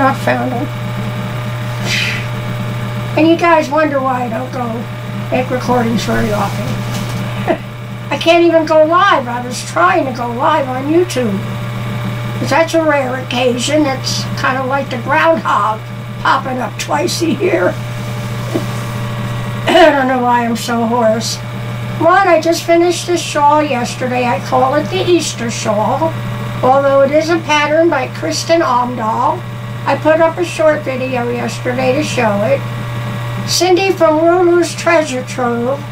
not found them. And you guys wonder why I don't go make recordings very often. I can't even go live. I was trying to go live on YouTube. Because that's a rare occasion. It's kind of like the groundhog popping up twice a year. I don't know why I'm so hoarse. Juan, I just finished this shawl yesterday. I call it the Easter shawl. Although it is a pattern by Kristin Omdahl. I put up a short video yesterday to show it. Cindy from Lulu's Treasure Trove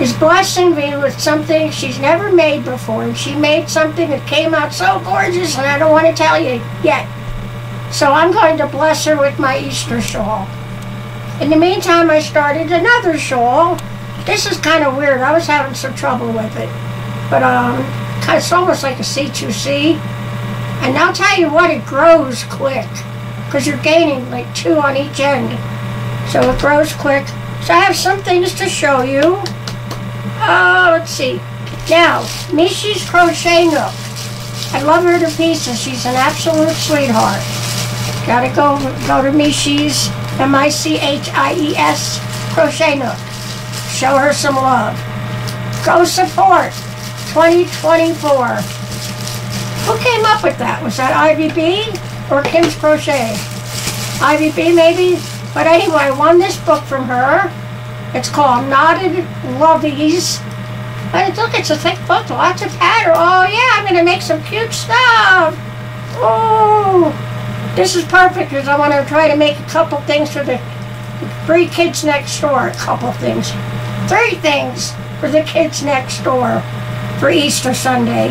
is blessing me with something she's never made before. And she made something that came out so gorgeous and I don't want to tell you yet. So I'm going to bless her with my Easter shawl. In the meantime, I started another shawl. This is kind of weird. I was having some trouble with it. But it's almost like a C2C. And I'll tell you what, it grows quick because you're gaining like 2 on each end. So it grows quick. So I have some things to show you. Let's see. Now, Michi's Crochet Nook. I love her to pieces. She's an absolute sweetheart. Gotta go to Michi's, M-I-C-H-I-E-S, Crochet Nook. Show her some love. Go support 2024. Who came up with that? Was that Ivy B or Kim's Crochet? Ivy B maybe? But anyway, I won this book from her. It's called Knotted Loveys. And look, it's a thick book, lots of pattern. Oh yeah, I'm gonna make some cute stuff. Oh, this is perfect because I want to try to make a couple things for the 3 kids next door. A couple things. 3 things for the kids next door for Easter Sunday.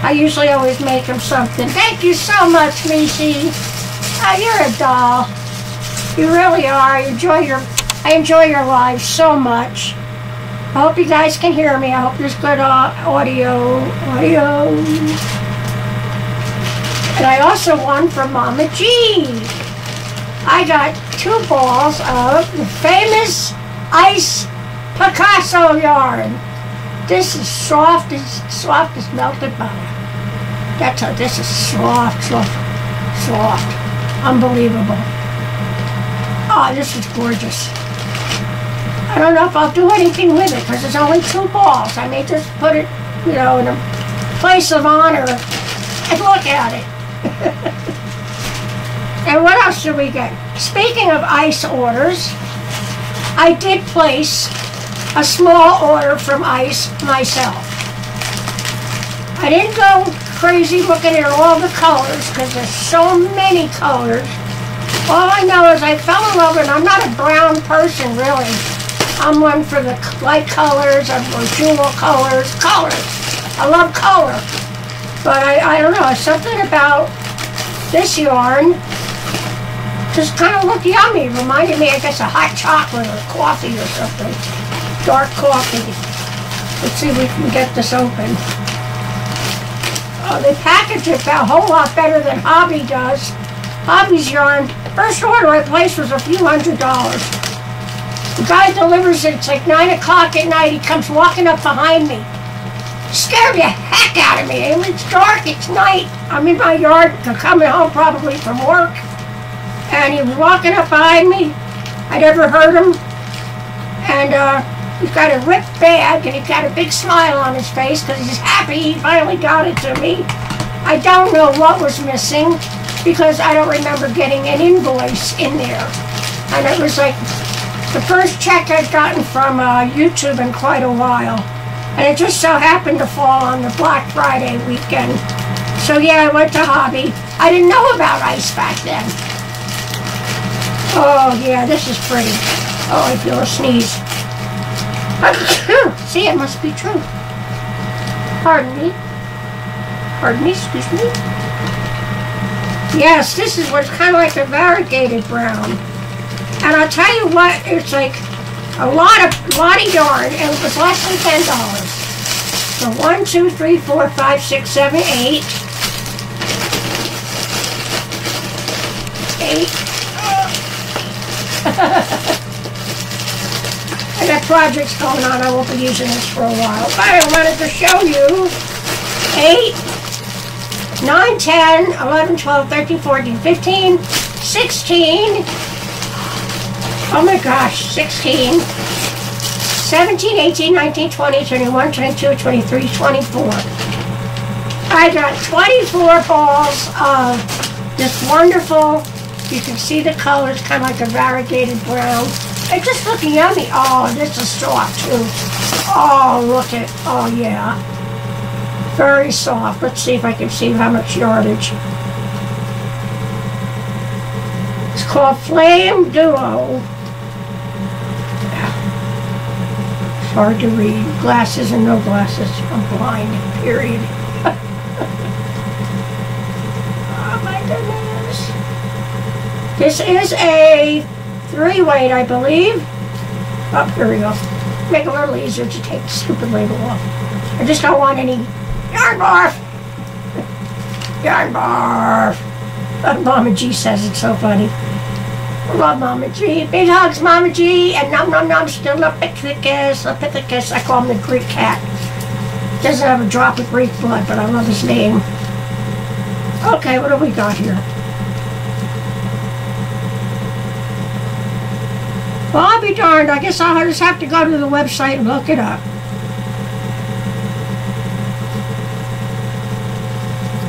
I usually always make them something. Thank you so much, Michi. Oh, you're a doll. You really are. I enjoy your lives so much. I hope you guys can hear me. I hope there's good audio. And I also won from Mama G. I got 2 balls of the famous Ice Picasso yarn. This is soft as melted butter. That's how this is soft. Unbelievable. Oh, this is gorgeous. I don't know if I'll do anything with it because there's only 2 balls. I may just put it, you know, in a place of honor and look at it. And what else did we get? Speaking of ice orders, I did place a small order from Ice myself. I didn't go crazy looking at all the colors because there's so many colors. All I know is I fell in love, and I'm not a brown person really. I'm one for the light colors, I'm for jewel colors. I love color. But I don't know, something about this yarn just kind of looked yummy. It reminded me, I guess, of hot chocolate or coffee or something. Dark coffee. Let's see if we can get this open. Oh, they package it a whole lot better than Hobby does. Hobby's yarn. First order I placed was a few $100. The guy delivers it. It's like 9 o'clock at night. He comes walking up behind me. Scared the heck out of me. It's dark. It's night. I'm in my yard. Coming home probably from work. And he was walking up behind me. I never heard him. And he's got a ripped bag, and he's got a big smile on his face because he's happy he finally got it to me. I don't know what was missing because I don't remember getting an invoice in there. And it was like the first check I'd gotten from YouTube in quite a while. And it just so happened to fall on the Black Friday weekend. So yeah, I went to Hobby. I didn't know about ice back then. Oh yeah, this is pretty. Oh, I feel a sneeze. See, it must be true. Pardon me, excuse me. Yes, this is what's kind of like a variegated brown. And I'll tell you what, it's like a lot of yarn, and it was less than $10. So 1, 2, 3, 4, 5, 6, 7, 8. 8. I got projects going on. I won't be using this for a while. But I wanted to show you 8, 9, 10, 11, 12, 13, 14, 15, 16, oh my gosh, 16, 17, 18, 19, 20, 21, 22, 23, 24. I got 24 balls of this wonderful, you can see the color, it's kind of like a variegated brown. It's just looking yummy. Oh, this is soft too. Oh, look at, oh yeah. Very soft. Let's see if I can see how much yardage. It's called Flame Duo. It's hard to read. Glasses and no glasses. I'm blind, period. Oh my goodness. This is a 3-weight, I believe. Oh, here we go. Make it a little easier to take the stupid label off. I just don't want any yarn barf. Yarn barf. Mama G says it's so funny. I love Mama G. Big hugs, Mama G. And nom nom nom, still Lepithecus. I call him the Greek cat. Doesn't have a drop of Greek blood, but I love his name. Okay, what do we got here? Well, I'll be darned. I guess I'll just have to go to the website and look it up.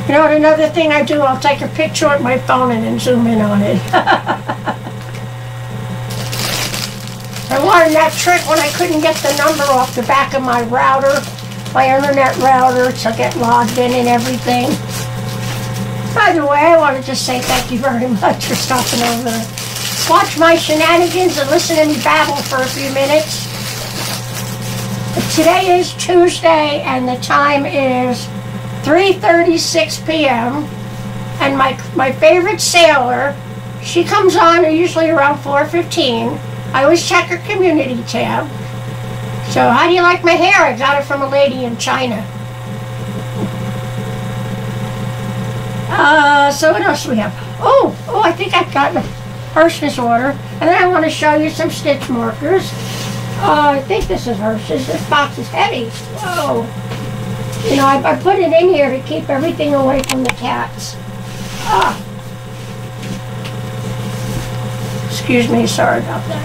You know what, another thing I do, I'll take a picture of my phone and then zoom in on it. I learned that trick when I couldn't get the number off the back of my router, my internet router, to get logged in and everything. By the way, I want to just say thank you very much for stopping over. Watch my shenanigans and listen to me babble for a few minutes. But today is Tuesday and the time is 3:36 p.m. and my favorite sailor, she comes on usually around 4:15. I always check her community tab. So how do you like my hair? I got it from a lady in China. So what else do we have? Oh, I think I've got a Herschner's order, and then I want to show you some stitch markers. I think this is Herschner's. This box is heavy. Whoa. You know, I put it in here to keep everything away from the cats. Excuse me, sorry about that.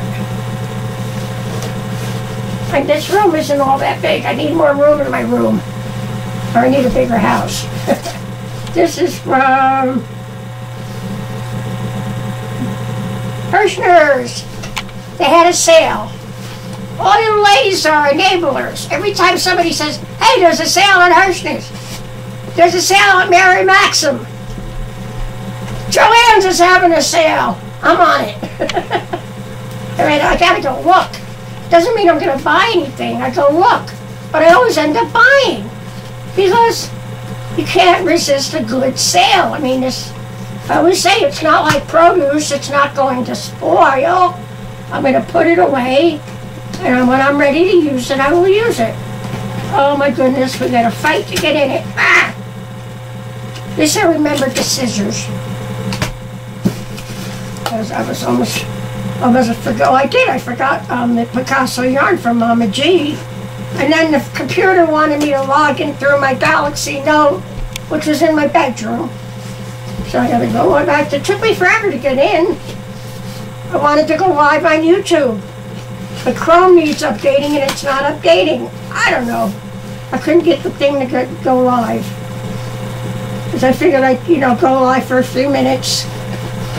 Like, this room isn't all that big. I need more room in my room. Or I need a bigger house. This is from Herschnerrs. They had a sale. All you ladies are enablers. Every time somebody says, hey, there's a sale at Herschner's. There's a sale at Mary Maxim. Joanne's is having a sale. I'm on it. I mean, I gotta go look. Doesn't mean I'm gonna buy anything. I go look. But I always end up buying. Because you can't resist a good sale. I mean, I always say it's not like produce. It's not going to spoil. I'm gonna put it away. And when I'm ready to use it, I will use it. Oh my goodness, we got to fight to get in it. Ah! At least I remembered the scissors. Because I was almost forgot. Oh, I did. I forgot the Picasso yarn from Mama G. And then the computer wanted me to log in through my Galaxy Note, which was in my bedroom. So I got to go back. It took me forever to get in. I wanted to go live on YouTube. But Chrome needs updating and it's not updating. I don't know. I couldn't get the thing to go live. Because I figured I'd, you know, go live for a few minutes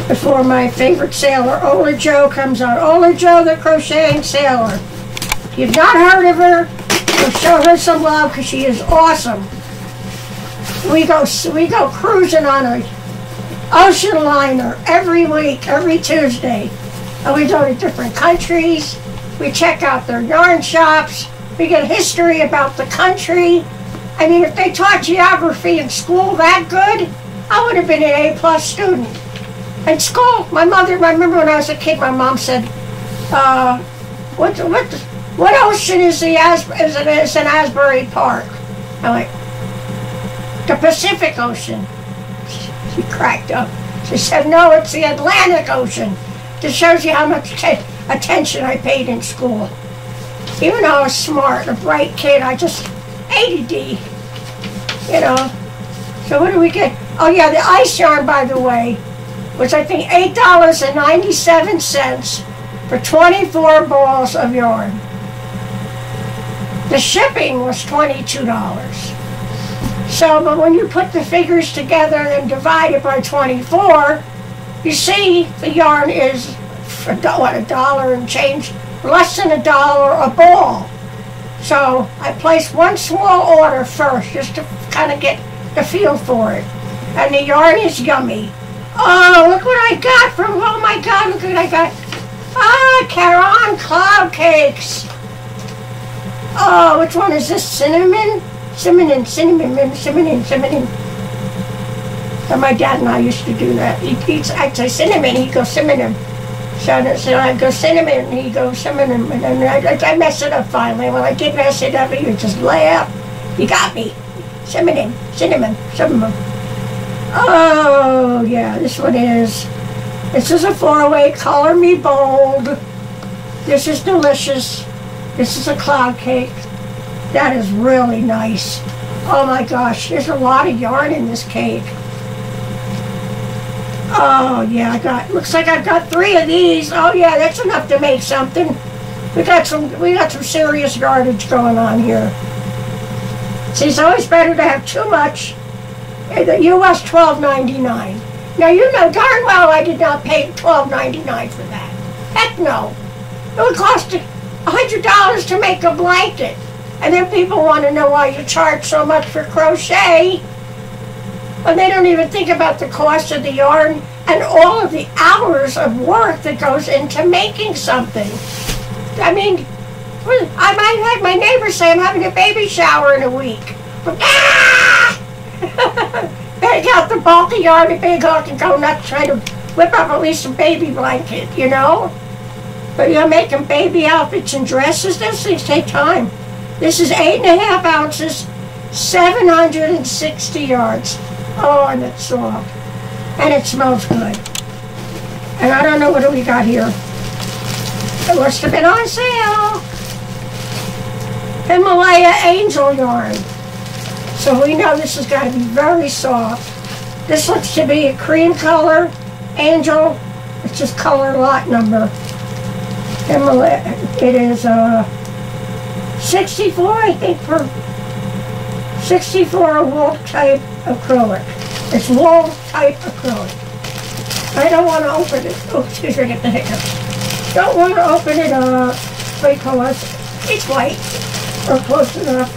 before my favorite sailor, Ole Joe, comes on. Ole Joe, the crocheting sailor. If you've not heard of her, go show her some love because she is awesome. We go cruising on an ocean liner every week, every Tuesday. And we go to different countries. We check out their yarn shops. We get history about the country. I mean, if they taught geography in school that good, I would have been an A+ student. In school, my mother, I remember when I was a kid, my mom said, what ocean is in Asbury Park? I'm like, the Pacific Ocean. She cracked up. She said, no, it's the Atlantic Ocean. This shows you how much attention I paid in school. Even though I was smart, a bright kid, I just ADD, you know. So what do we get? Oh yeah, the Ice Yarn, by the way, was I think $8.97 for 24 balls of yarn. The shipping was $22. So, but when you put the figures together and divide it by 24, you see the yarn is, for what, $1 and change, less than $1 a ball. So I placed one small order first just to kind of get the feel for it. And the yarn is yummy. Oh, look what I got from, oh my God, look what I got. Ah, Caron Cloud Cakes. Oh, which one is this? Cinnamon? Cinnamon. So my dad and I used to do that. I'd say cinnamon, he'd go cinnamon. So I'd go cinnamon, and he'd go cinnamon. And then I mess it up finally. When I did mess it up, he would just lay out. You got me. Cinnamon. Oh, yeah, this one is. This is a four-way, color me bold. This is delicious. This is a cloud cake. That is really nice. Oh my gosh, there's a lot of yarn in this cake. Oh yeah, I got, looks like I've got 3 of these. Oh yeah, that's enough to make something. We got some serious yardage going on here. See, it's always better to have too much. The US $12.99. Now you know darn well I did not pay $12.99 for that. Heck no. It would cost $100 to make a blanket. And then people want to know why you charge so much for crochet. And they don't even think about the cost of the yarn and all of the hours of work that goes into making something. I mean, I might have my neighbors say I'm having a baby shower in a week. But, bag out the bulky yarn and big hook and go nuts trying to whip up at least a baby blanket, you know? But you're making baby outfits and dresses, those things take time. This is 8.5 ounces, 760 yards. Oh, and it's soft. And it smells good. And I don't know what we got here. It must have been on sale. Himalaya Angel Yarn. So we know this has got to be very soft. This looks to be a cream color. Angel, it's just color lot number. Himalaya, it is a... 64, I think, per 64 wool type acrylic. It's wool type acrylic. I don't want to open it. Oh, excuse me, I get the hiccups. Don't want to open it up because it's white or close enough,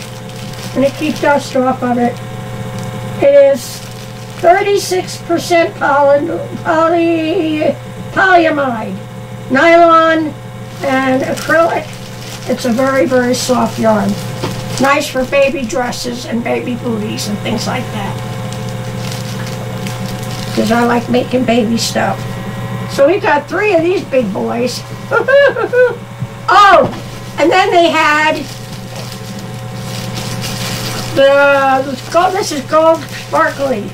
and it keeps dust off of it. It is 36% polyamide, nylon, and acrylic. It's a very, very soft yarn. Nice for baby dresses and baby booties and things like that. Because I like making baby stuff. So we got 3 of these big boys. Oh, and then they had the gold, this is gold sparkly.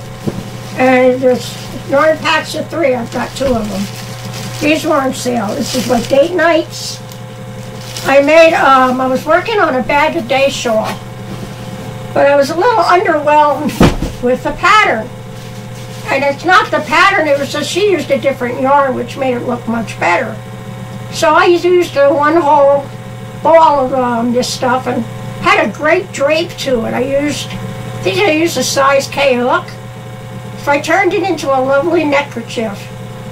And there's yarn packs of 3. I've got 2 of them. These were on sale. This is what, date nights? I made, I was working on a bag of day shawl, but I was a little underwhelmed with the pattern. And it's not the pattern, it was just she used a different yarn, which made it look much better. So I used a one whole ball of this stuff and had a great drape to it. I used a size K hook. So I turned it into a lovely neckerchief.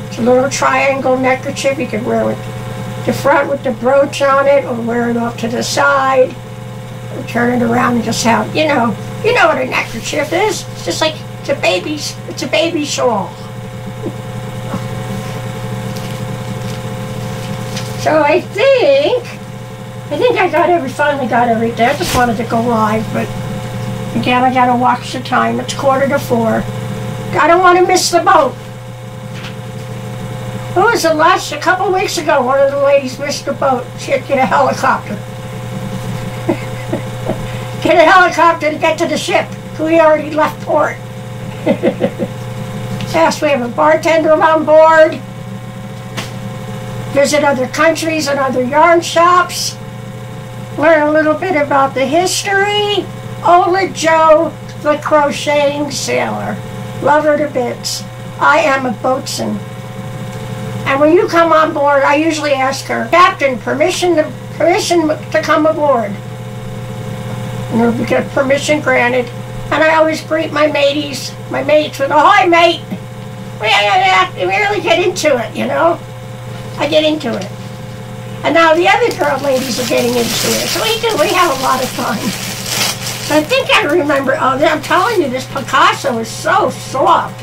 It's a little triangle neckerchief, you could wear it. The front with the brooch on it, or wear it off to the side, or turn it around and just have, you know what a neckerchief is. It's just like, it's a baby shawl. So I think I finally got everything. I just wanted to go live, but again, I gotta watch the time. It's 3:45. I don't wanna miss the boat. What was the last, a couple weeks ago, one of the ladies missed a boat. She had to get a helicopter. Get a helicopter to get to the ship. We already left port. Yes, we have a bartender on board. Visit other countries and other yarn shops. Learn a little bit about the history. Ole Joe, the crocheting sailor. Love her to bits. I am a boatswain. And when you come on board, I usually ask her, Captain, permission to come aboard. And we get permission granted. And I always greet my mates with, ahoy, mate. We really get into it, you know. I get into it. And now the other girl ladies are getting into it. So we have a lot of fun. I think I remember, oh, I'm telling you, this Picasso is so soft.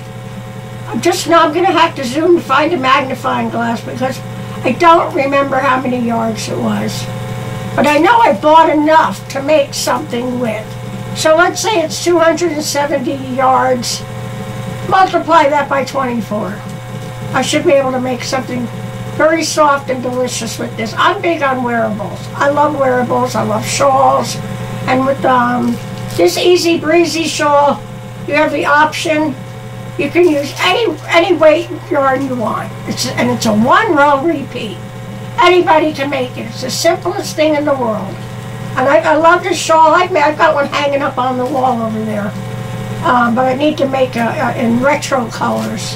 I'm just now I'm going to have to zoom to find a magnifying glass because I don't remember how many yards it was. But I know I bought enough to make something with. So let's say it's 270 yards. Multiply that by 24. I should be able to make something very soft and delicious with this. I'm big on wearables. I love wearables. I love shawls. And with this Easy Breezy shawl, you have the option. You can use any weight yarn you want. It's a one-row repeat. Anybody can make it. It's the simplest thing in the world. And I love this shawl. I've got one hanging up on the wall over there. But I need to make in retro colors.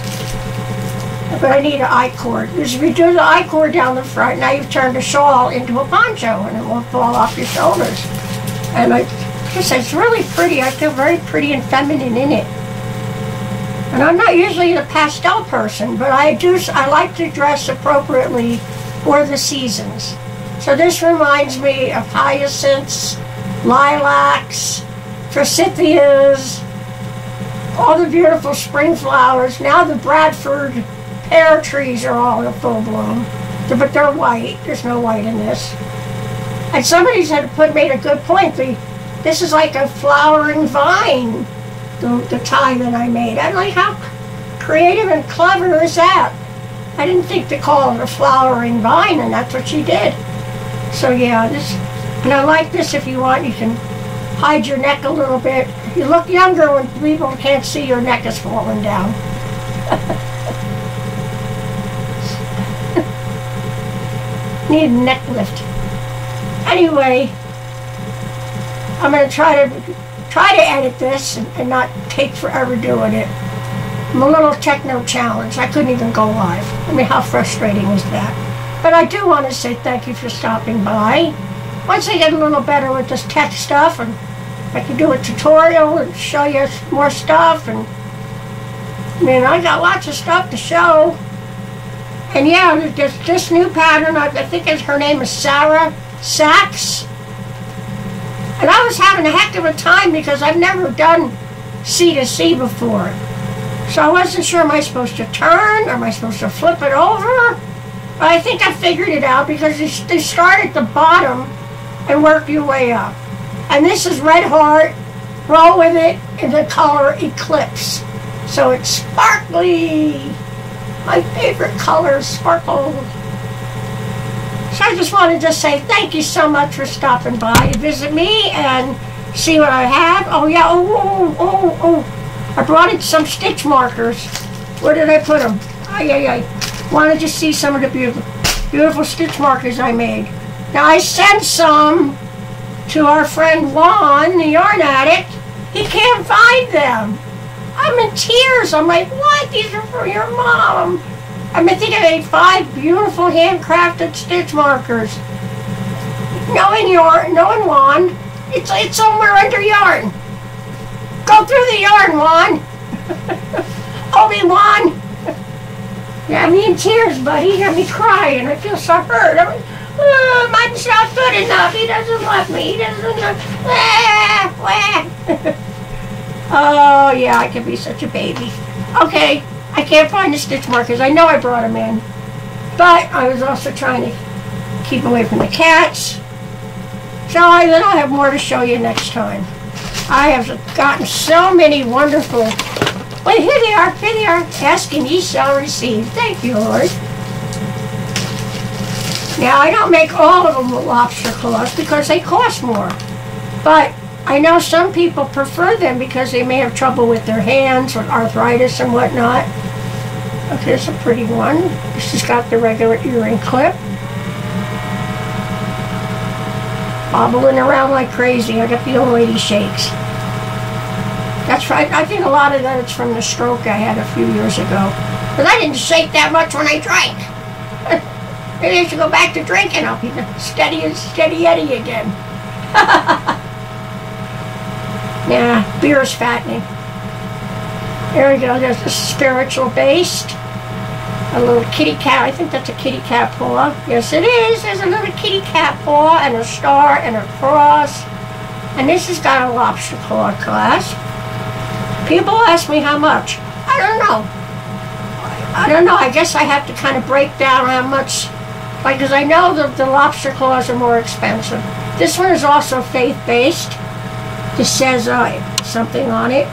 But I need an I-cord. Because if you do the I-cord down the front, now you've turned a shawl into a poncho and it won't fall off your shoulders. And I guess it's really pretty. I feel very pretty and feminine in it. And I'm not usually a pastel person, but I like to dress appropriately for the seasons. So this reminds me of hyacinths, lilacs, forsythias, all the beautiful spring flowers. Now the Bradford pear trees are all in full bloom, but they're white. There's no white in this. And somebody's had made a good point. This is like a flowering vine, the tie that I made. I'm like, how creative and clever is that? I didn't think to call it a flowering vine, and that's what she did. So yeah, and I like this. If you want, you can hide your neck a little bit. You look younger when people can't see your neck is falling down. Need a neck lift. Anyway, I'm going to try to edit this and not take forever doing it. I'm a little techno-challenged. I couldn't even go live. I mean, how frustrating is that? But I do want to say thank you for stopping by. Once I get a little better with this tech stuff, and I can do a tutorial and show you more stuff, and I mean, I got lots of stuff to show. And yeah, this new pattern, I think her name is Sarah Sachs. And I was having a heck of a time because I've never done C2C before. So I wasn't sure, am I supposed to turn? Or am I supposed to flip it over? But I think I figured it out because they start at the bottom and work your way up. And this is Red Heart, roll with it, in the color Eclipse. So it's sparkly. My favorite color, sparkle. So I just wanted to say thank you so much for stopping by to visit me and see what I have. Oh yeah, I brought in some stitch markers. Where did I put them? I wanted to see some of the beautiful stitch markers I made. Now I sent some to our friend Juan, the yarn addict. He can't find them. I'm in tears. I'm like, what? These are for your mom. I think I made 5 beautiful handcrafted stitch markers. Knowing Juan, it's somewhere under yarn. Go through the yarn, Juan. Obi-Wan. Yeah, I'm in tears, buddy. You got me crying. I feel so hurt. I'm like, oh, mine's not good enough. He doesn't love me. He doesn't love me. Ah, ah. Oh, yeah, I can be such a baby. Okay, I can't find the stitch markers. I know I brought them in. But I was also trying to keep away from the cats. So then I'll have more to show you next time. I have gotten so many wonderful... Well, here they are, ask and ye shall receive. Thank you, Lord. Now, I don't make all of them with lobster claws because they cost more. But I know some people prefer them because they may have trouble with their hands or arthritis and whatnot. Oh, here's a pretty one. This has got the regular earring clip. Bobbling around like crazy. I got the old lady shakes. That's gosh, I think a lot of that is from the stroke I had a few years ago. Because I didn't shake that much when I drank. Maybe I should go back to drinking. I'll be steady Eddie again. Yeah, beer is fattening. There we go, there's the spiritual based. A little kitty cat, I think that's a kitty cat paw. Yes it is, there's a little kitty cat paw and a star and a cross. And this has got a lobster claw clasp. People ask me how much. I don't know. I guess I have to kind of break down how much, like, because I know that the lobster claws are more expensive. This one is also faith-based. It says something on it.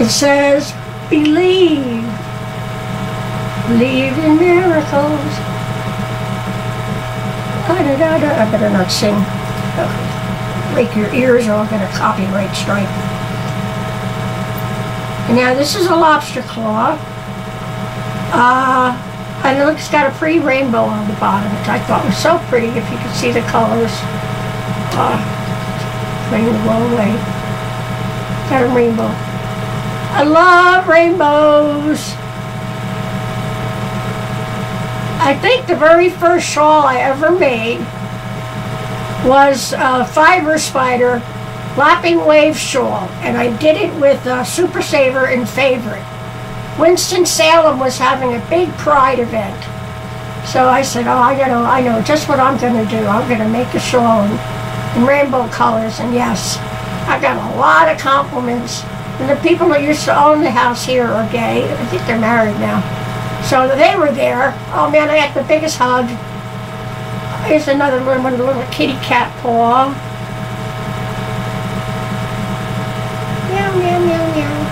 It says, believe. Believe in miracles. I better not sing. Break your ears or I'll get a copyright strike. And now this is a lobster claw. And it looks got a pretty rainbow on the bottom, which I thought was so pretty if you could see the colors. Playing the wrong way. Got a rainbow. I love rainbows. I think the very first shawl I ever made was a Fiber Spider Lapping Wave shawl, and I did it with Super Saver and Favorite. Winston-Salem was having a big pride event, so I said, oh, I know just what I'm going to do. I'm going to make a shawl in rainbow colors, and yes, I got a lot of compliments. And the people that used to own the house here are gay. I think they're married now. So they were there. Oh man, I got the biggest hug. Here's another one with a little kitty cat paw. Meow, meow, meow, meow.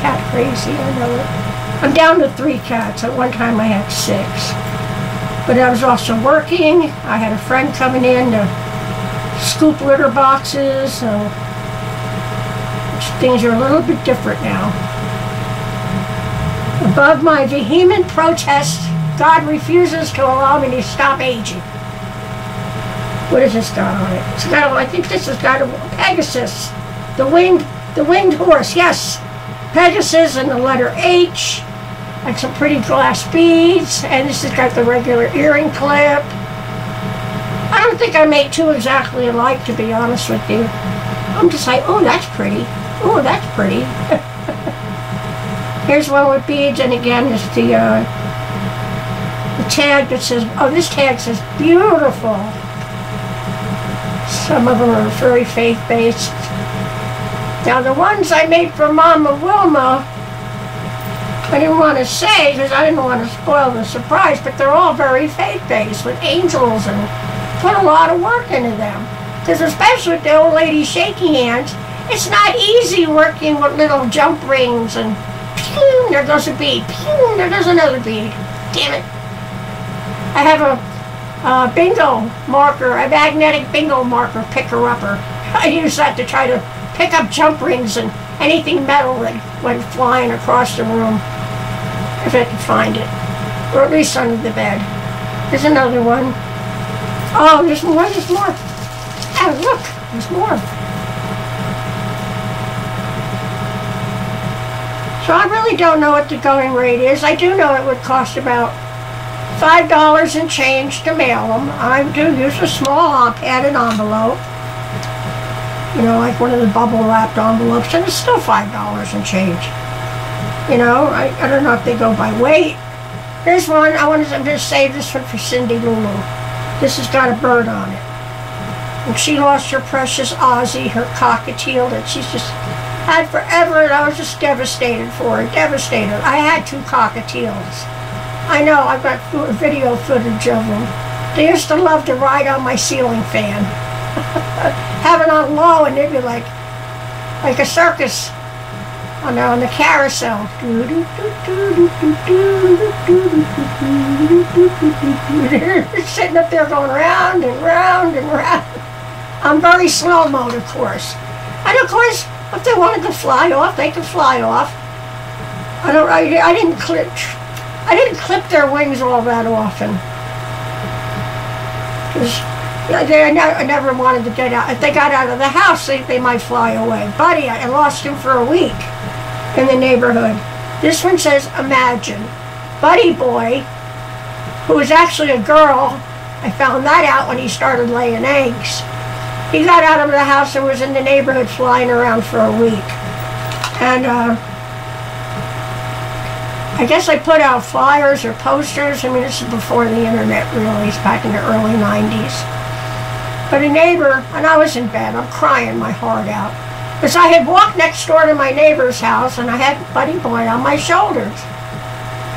Cat crazy, I know it. I'm down to 3 cats. At one time I had 6. But I was also working. I had a friend coming in to scoop litter boxes. So things are a little bit different now. Above my vehement protests, God refuses to allow me to stop aging. What has this got on it? It's got, I think this has got a Pegasus, the winged horse. Yes, Pegasus and the letter H, and some pretty glass beads. And this has got the regular earring clip. I don't think I made 2 exactly alike, to be honest with you. I'm just like, oh, that's pretty. Oh, that's pretty. Here's one with beads, and again, it's the tag that says, oh, this tag says beautiful. Some of them are very faith-based. Now the ones I made for Mama Wilma, I didn't want to say because I didn't want to spoil the surprise, but they're all very faith-based with angels, and put a lot of work into them. Because especially with the old lady shaking hands, it's not easy working with little jump rings and pew, there goes a bead, pew, there goes another bead. Damn it. I have a bingo marker, a magnetic bingo marker picker-upper. I use that to try to pick up jump rings and anything metal that went flying across the room, if I could find it, or at least under the bed. There's another one. Oh, there's more, there's more. Oh, look, there's more. So I really don't know what the going rate is. I do know it would cost about $5 and change to mail them. I do use a small padded envelope, you know, like one of the bubble wrapped envelopes, and it's still $5 and change. You know, I don't know if they go by weight. Here's one, I'm gonna save this one for Cindy Lulu. This has got a bird on it. And she lost her precious Aussie, her cockatiel that she's just had forever, and I was just devastated for her, devastated. I had 2 cockatiels. I know, I've got video footage of them. They used to love to ride on my ceiling fan. Have it on low, and they'd be like a circus on the carousel. Sitting up there going round and round and round. I'm very slow-mo, of course. And of course, if they wanted to fly off, they could fly off. I didn't clip. I didn't clip their wings all that often. Because I never wanted to get out. If they got out of the house, they might fly away. Buddy, I lost him for a week in the neighborhood. This one says, imagine. Buddy boy, who was actually a girl, I found that out when he started laying eggs. He got out of the house and was in the neighborhood flying around for a week. And I guess I put out flyers or posters. I mean, this is before the internet really, it's back in the early 90s. But a neighbor, and I was in bed, I'm crying my heart out, because I had walked next door to my neighbor's house and I had Buddy Boy on my shoulders.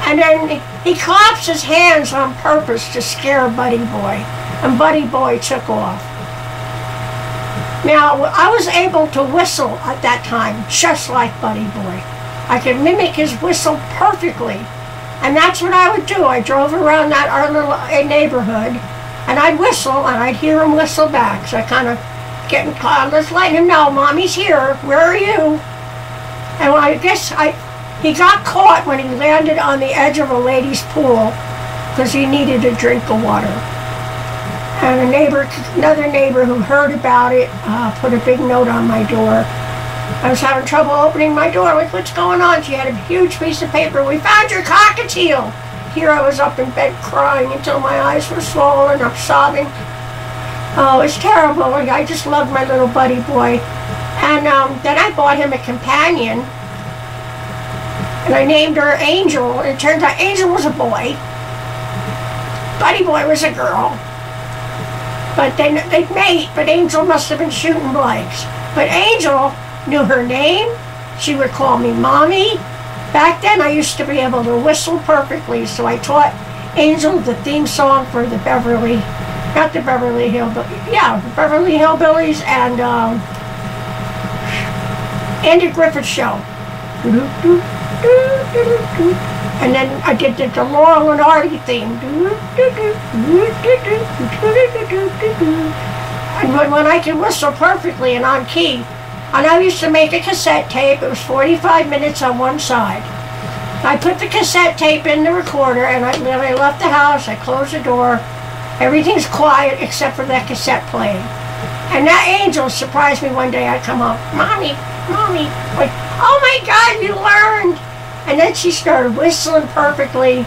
And then he claps his hands on purpose to scare Buddy Boy, and Buddy Boy took off. Now, I was able to whistle at that time, just like Buddy Boy. I could mimic his whistle perfectly. And that's what I would do. I drove around that our little neighborhood, and I'd whistle, and I'd hear him whistle back. So I kind of get in cloud, let's let him know, Mommy's here, where are you? And I guess he got caught when he landed on the edge of a lady's pool because he needed a drink of water. And a neighbor, another neighbor who heard about it put a big note on my door. I was having trouble opening my door. Like, what's going on? She had a huge piece of paper. We found your cockatiel. Here I was up in bed crying until my eyes were swollen. I'm sobbing. Oh, it was terrible. I just loved my little Buddy Boy. And then I bought him a companion. And I named her Angel. And it turns out Angel was a boy. Buddy Boy was a girl. But they'd mate, but Angel must have been shooting blanks. But Angel knew her name. She would call me Mommy. Back then I used to be able to whistle perfectly, so I taught Angel the theme song for the Beverly, not the Beverly Hillbillies, yeah, the Beverly Hillbillies and Andy Griffith Show. And then I did the Laurel and Hardy theme. And when I could whistle perfectly and on key, and I used to make a cassette tape. It was 45 minutes on one side. I put the cassette tape in the recorder, and when I left the house, I closed the door. Everything's quiet except for that cassette playing. And that Angel surprised me one day. I come up, Mommy, Mommy, like, oh my God, you learned. And then she started whistling perfectly.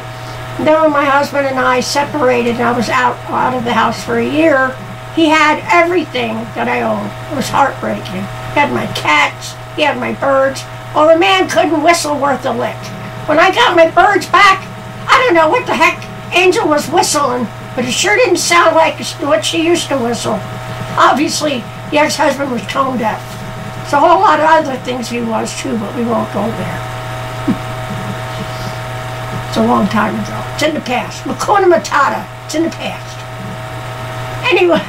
And then when my husband and I separated and I was out of the house for a year, he had everything that I owned. It was heartbreaking. He had my cats, he had my birds. Well, the man couldn't whistle worth a lick. When I got my birds back, I don't know what the heck Angel was whistling, but it sure didn't sound like what she used to whistle. Obviously, the ex-husband was tone deaf. There's a whole lot of other things he was too, but we won't go there. It's a long time ago. It's in the past. Hakuna Matata. It's in the past. Anyway,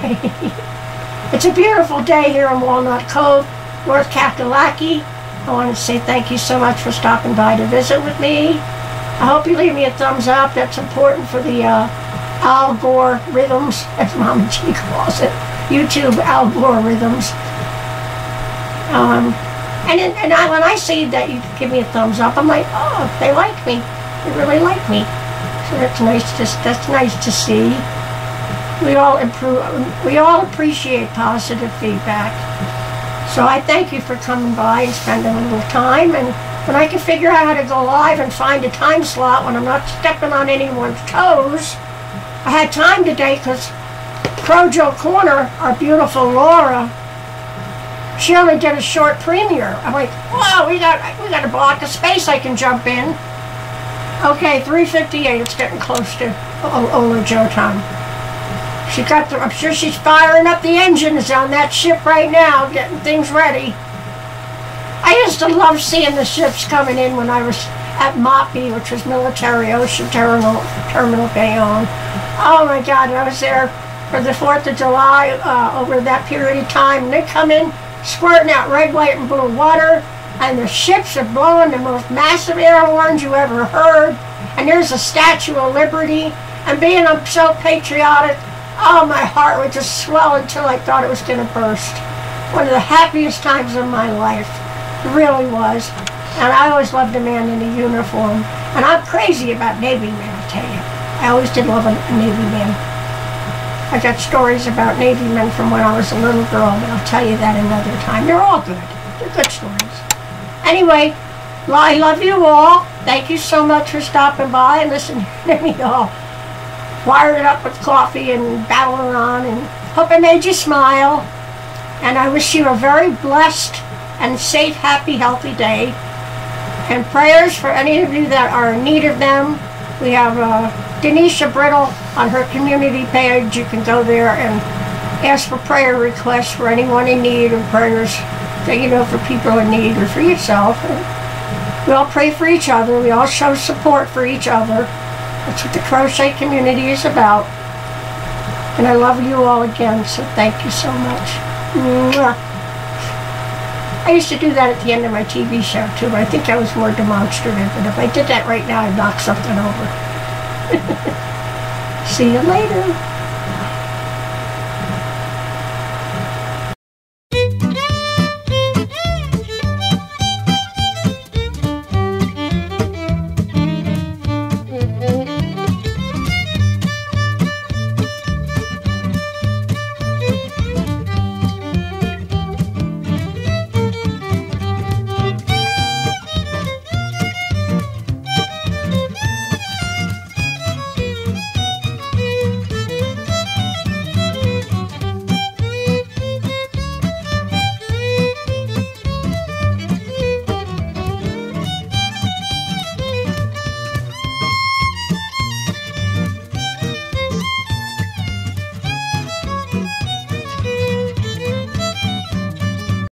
it's a beautiful day here in Walnut Cove, North Katalaki. I want to say thank you so much for stopping by to visit with me. I hope you leave me a thumbs up. That's important for the Al Gore Rhythms, as Mama G calls it. YouTube Al Gore Rhythms. When I see that you give me a thumbs up, I'm like, oh, they like me. They really like me, so that's nice to see. We all appreciate positive feedback. So I thank you for coming by and spending a little time. And when I can figure out how to go live and find a time slot when I'm not stepping on anyone's toes, I had time today because ProJo Corner, our beautiful Laura, she only did a short premiere. I'm like, whoa, we got a block of space I can jump in. Okay, 3:58, it's getting close to Ole Joe time. She got I'm sure she's firing up the engines on that ship right now, getting things ready. I used to love seeing the ships coming in when I was at MOPPY, which was Military Ocean Terminal Bayonne. Oh my God, I was there for the 4th of July over that period of time. And they come in squirting out red, white, and blue water. And the ships are blowing the most massive air horns you ever heard. And there's a Statue of Liberty. And being I'm so patriotic, oh, my heart would just swell until I thought it was going to burst. One of the happiest times of my life. It really was. And I always loved a man in a uniform. And I'm crazy about Navy men, I tell you. I always did love a Navy man. I got stories about Navy men from when I was a little girl, but I'll tell you that another time. They're all good. They're good stories. Anyway, I love you all. Thank you so much for stopping by and listening to me all wired up with coffee and battling on, and hope I made you smile. And I wish you a very blessed and safe, happy, healthy day. And prayers for any of you that are in need of them. We have Denisha Brittle on her community page. You can go there and ask for prayer requests for anyone in need, and prayers that you know for people in need or for yourself. And we all pray for each other. We all show support for each other. That's what the crochet community is about. And I love you all again, so thank you so much. Mwah. I used to do that at the end of my TV show, too, but I think I was more demonstrative, and if I did that right now, I'd knock something over. See you later.